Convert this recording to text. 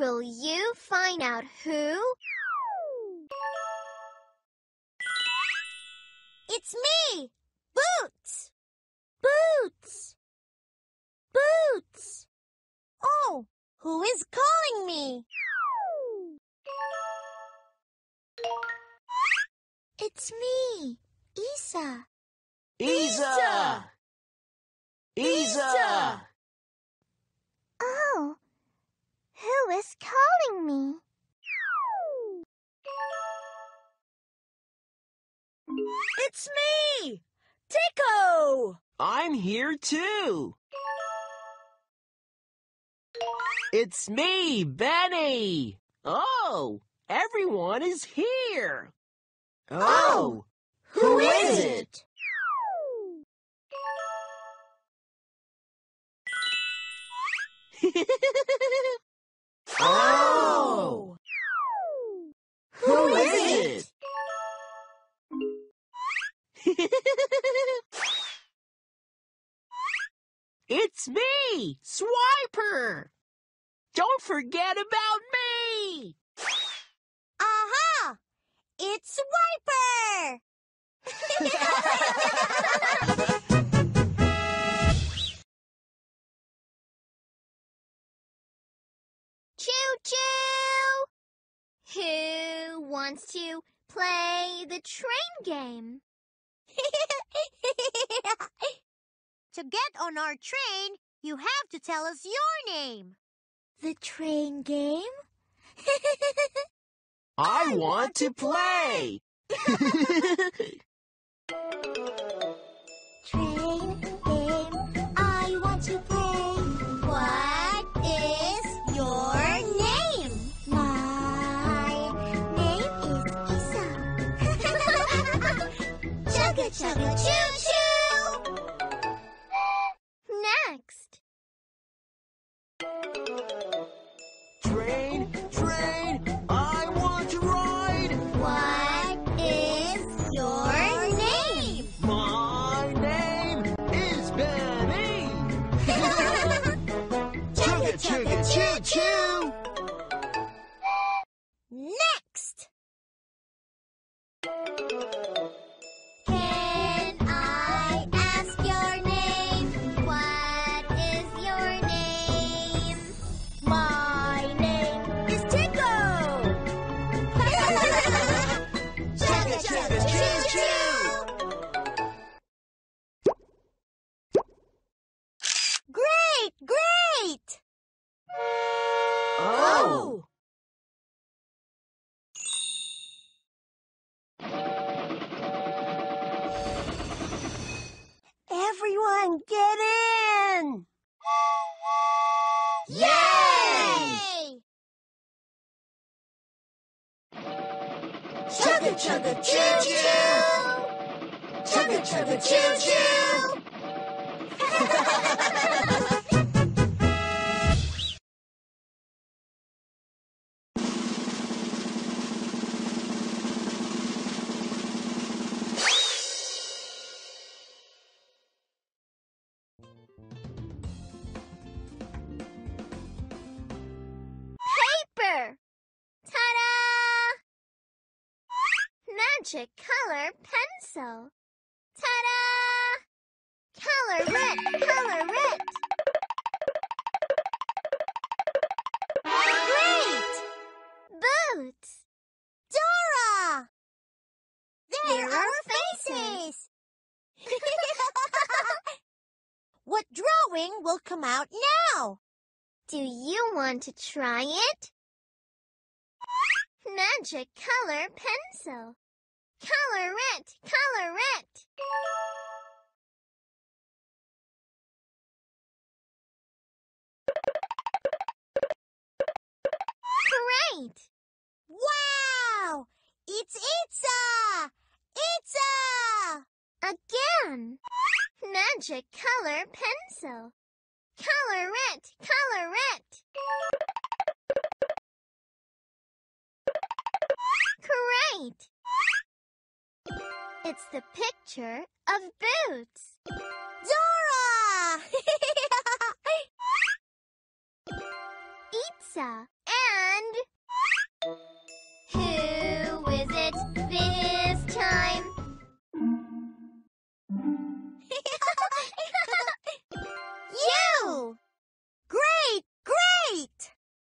Will you find out who? It's me, Boots! Boots! Boots! Oh, who is calling me? It's me, Itza. Itza! Itza! Oh, who is calling me? It's me, Tico! I'm here too! It's me, Benny! Oh, everyone is here! Oh, who is it? Oh! Who is it? It's me, Swiper! Don't forget about me! Aha! It's Swiper! Choo-choo! Who wants to play the train game? To get on our train, you have to tell us your name. The train game? I want to play! Train game, I want to play. What is your name? My name is Itza. Chugga chugga choo choo! Next! Train, train, I want to ride. What is your name? My name is Benny. Chugga, chugga, choo, choo. Next. Can I ask your name? What is your name? Great! Oh! Everyone, get in! Yay! Chugga chugga choo choo! Chugga chugga choo choo! Magic color pencil. Ta-da! Color it, color it. Great! Boots. Dora! There are faces. What drawing will come out now? Do you want to try it? Magic color pencil. Color it! Color it! Great! Wow! It's Itza! Itza! Again! Magic color pencil. Color it! Color it! Great! It's the picture of Boots. Dora! Itza,